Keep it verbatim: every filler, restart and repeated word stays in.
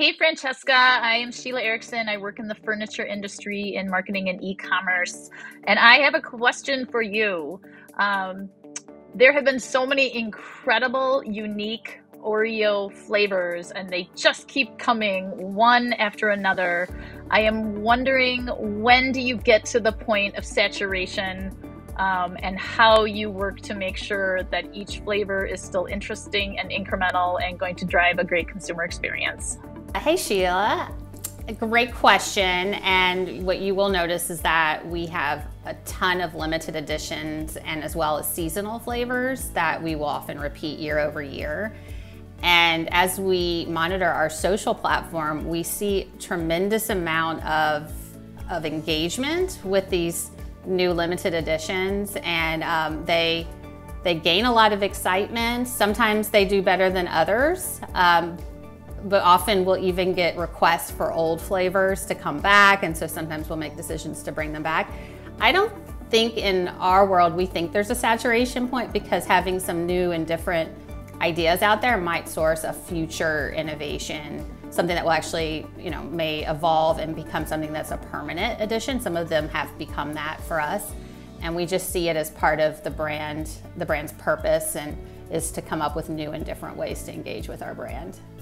Hey, Francesca. I am Sheila Erickson. I work in the furniture industry in marketing and e-commerce. And I have a question for you. Um, there have been so many incredible, unique Oreo flavors, and they just keep coming one after another. I am wondering, when do you get to the point of saturation, um, and how you work to make sure that each flavor is still interesting and incremental and going to drive a great consumer experience? Hey Sheila, a great question, and what you will notice is that we have a ton of limited editions and as well as seasonal flavors that we will often repeat year over year. And as we monitor our social platform, we see tremendous amount of, of engagement with these new limited editions, and um, they they gain a lot of excitement. Sometimes they do better than others. Um, But often we'll even get requests for old flavors to come back, and so sometimes we'll make decisions to bring them back. I don't think in our world we think there's a saturation point, because having some new and different ideas out there might source a future innovation, something that will actually, you know, may evolve and become something that's a permanent addition. Some of them have become that for us, and we just see it as part of the brand, the brand's purpose, and is to come up with new and different ways to engage with our brand.